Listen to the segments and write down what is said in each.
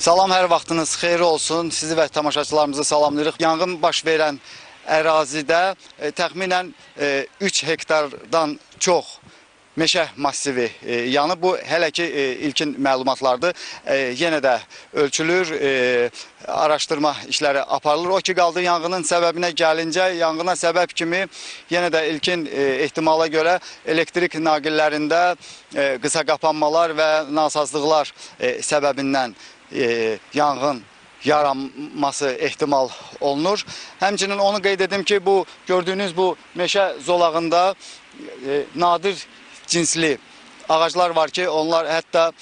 Salam, hər vaxtınız xeyir olsun. Sizi və tamaşaçılarımızı salamlayırıq. Yanğın baş verən ərazidə təxminən 3 hektardan çox meşə massivi yanıb. Bu hələ ki ilkin məlumatlardır. Yenə də ölçülür, araşdırma işləri aparılır. O ki qaldı yanğının səbəbinə gəlincə, yanğına səbəb kimi yenə də ilkin ehtimala görə elektrik naqillərində qısa qapanmalar və nasazlıqlar səbəbindən yanğın yaranması ehtimal olunur. Həmçinin onu qeyd edim ki, bu gördüyünüz bu meşə zolağında nadir cinsli ağaclar var ki, onlar hətta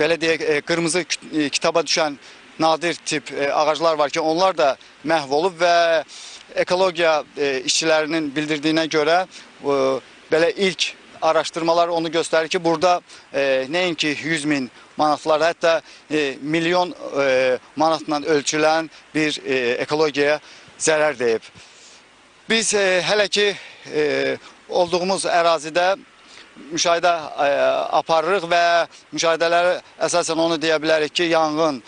belə deyək, qırmızı kitaba düşən nadir tip ağaclar var ki, onlar da məhv olub və ekologiya işçilərinin bildirdiyinə görə belə ilk araşdırmalar onu göstərir ki, burada nəinki 100 min manatlar, hətta milyon manatla ölçülən bir ekologiyaya zərər deyib. Biz hələ ki olduğumuz ərazidə müşahidə aparırıq və müşahidələri əsasən onu deyə bilərik ki, yanğın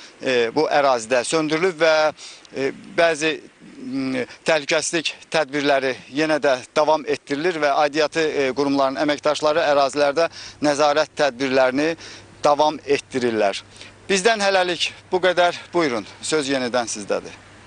bu ərazidə söndürülüb və bəzi təhlükəsizlik tədbirləri yenə də davam etdirilir və aidiyyatı qurumların əməkdaşları ərazilərdə nəzarət tədbirlərini davam etdirirlər. Bizdən hələlik bu qədər. Buyurun, söz yenidən sizdədir.